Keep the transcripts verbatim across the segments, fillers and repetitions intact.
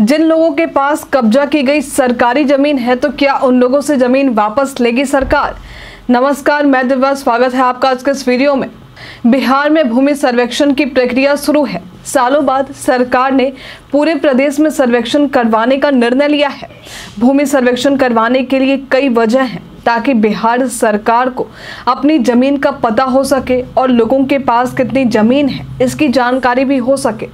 जिन लोगों के पास कब्जा की गई सरकारी जमीन है, तो क्या उन लोगों से जमीन वापस लेगी सरकार? नमस्कार, मैं दिव्या, स्वागत है आपका आज के इस वीडियो में। बिहार में भूमि सर्वेक्षण की प्रक्रिया शुरू है। सालों बाद सरकार ने पूरे प्रदेश में सर्वेक्षण करवाने का निर्णय लिया है। भूमि सर्वेक्षण करवाने के लिए कई वजह हैं, ताकि बिहार सरकार को अपनी जमीन का पता हो सके और लोगों के पास कितनी जमीन है इसकी जानकारी भी हो सके।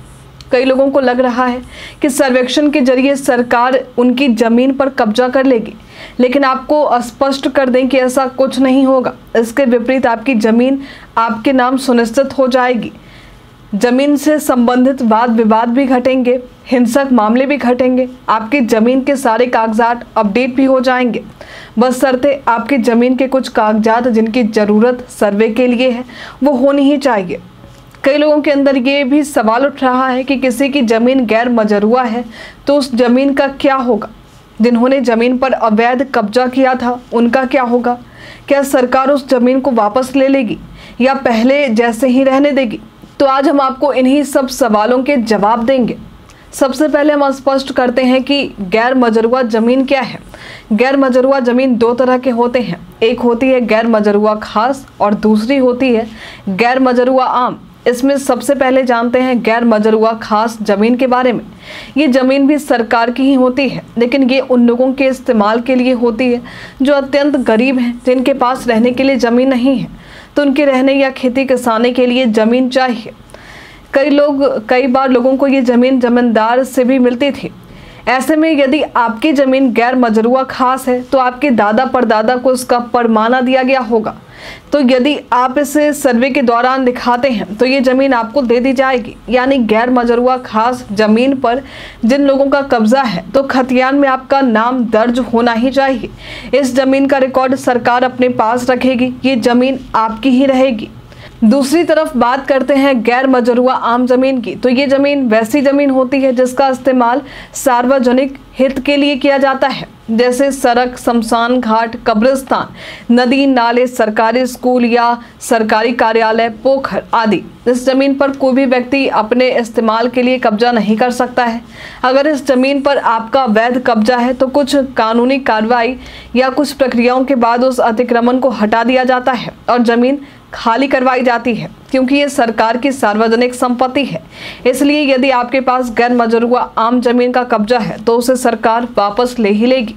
कई लोगों को लग रहा है कि सर्वेक्षण के जरिए सरकार उनकी ज़मीन पर कब्जा कर लेगी, लेकिन आपको स्पष्ट कर दें कि ऐसा कुछ नहीं होगा। इसके विपरीत आपकी ज़मीन आपके नाम सुनिश्चित हो जाएगी। ज़मीन से संबंधित वाद विवाद भी घटेंगे, हिंसक मामले भी घटेंगे, आपकी ज़मीन के सारे कागजात अपडेट भी हो जाएंगे। बस शर्ते आपकी ज़मीन के कुछ कागजात जिनकी ज़रूरत सर्वे के लिए है वो होनी ही चाहिए। कई लोगों के अंदर ये भी सवाल उठ रहा है कि किसी की ज़मीन गैर मजरूआ है तो उस ज़मीन का क्या होगा? जिन्होंने ज़मीन पर अवैध कब्जा किया था उनका क्या होगा? क्या सरकार उस ज़मीन को वापस ले लेगी या पहले जैसे ही रहने देगी? तो आज हम आपको इन्हीं सब सवालों के जवाब देंगे। सबसे पहले हम स्पष्ट करते हैं कि गैर मजरूआ ज़मीन क्या है। गैर मजरूआ ज़मीन दो तरह के होते हैं, एक होती है गैर मजरूआ खास और दूसरी होती है गैर मजरूआ आम। इसमें सबसे पहले जानते हैं गैर मजरूआ खास ज़मीन के बारे में। ये ज़मीन भी सरकार की ही होती है, लेकिन ये उन लोगों के इस्तेमाल के लिए होती है जो अत्यंत गरीब हैं, जिनके पास रहने के लिए ज़मीन नहीं है, तो उनके रहने या खेती किसानी के लिए ज़मीन चाहिए। कई लोग कई बार लोगों को ये ज़मीन ज़मींदार से भी मिलती थी। ऐसे में यदि आपकी ज़मीन गैर मजरूआ खास है तो आपके दादा परदादा को इसका परमाना दिया गया होगा, तो यदि आप इसे सर्वे के दौरान दिखाते हैं तो ये ज़मीन आपको दे दी जाएगी। यानी गैर मजरूआ खास ज़मीन पर जिन लोगों का कब्ज़ा है तो खतियान में आपका नाम दर्ज होना ही चाहिए। इस ज़मीन का रिकॉर्ड सरकार अपने पास रखेगी, ये ज़मीन आपकी ही रहेगी। दूसरी तरफ बात करते हैं गैर मजरूआ आम ज़मीन की, तो ये ज़मीन वैसी ज़मीन होती है जिसका इस्तेमाल सार्वजनिक हित के लिए किया जाता है, जैसे सड़क, शमशान घाट, कब्रिस्तान, नदी नाले, सरकारी स्कूल या सरकारी कार्यालय, पोखर आदि। इस ज़मीन पर कोई भी व्यक्ति अपने इस्तेमाल के लिए कब्जा नहीं कर सकता है। अगर इस ज़मीन पर आपका वैध कब्जा है तो कुछ कानूनी कार्रवाई या कुछ प्रक्रियाओं के बाद उस अतिक्रमण को हटा दिया जाता है और ज़मीन खाली करवाई जाती है, क्योंकि ये सरकार की सार्वजनिक संपत्ति है। इसलिए यदि आपके पास गैर मजरूआ आम ज़मीन का कब्जा है तो उसे सरकार वापस ले ही लेगी।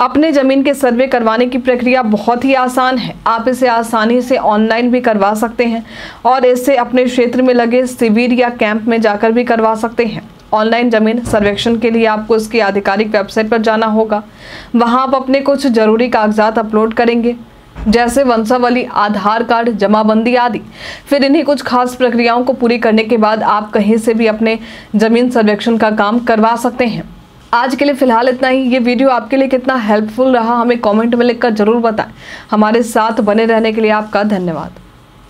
अपने ज़मीन के सर्वे करवाने की प्रक्रिया बहुत ही आसान है। आप इसे आसानी से ऑनलाइन भी करवा सकते हैं और इसे अपने क्षेत्र में लगे शिविर या कैंप में जाकर भी करवा सकते हैं। ऑनलाइन ज़मीन सर्वेक्षण के लिए आपको इसकी आधिकारिक वेबसाइट पर जाना होगा। वहाँ आप अपने कुछ ज़रूरी कागजात अपलोड करेंगे, जैसे वंशावली, आधार कार्ड, जमाबंदी आदि। फिर इन्हीं कुछ खास प्रक्रियाओं को पूरी करने के बाद आप कहीं से भी अपने ज़मीन सर्वेक्षण का काम करवा सकते हैं। आज के लिए फ़िलहाल इतना ही। ये वीडियो आपके लिए कितना हेल्पफुल रहा हमें कमेंट में लिखकर ज़रूर बताएं। हमारे साथ बने रहने के लिए आपका धन्यवाद।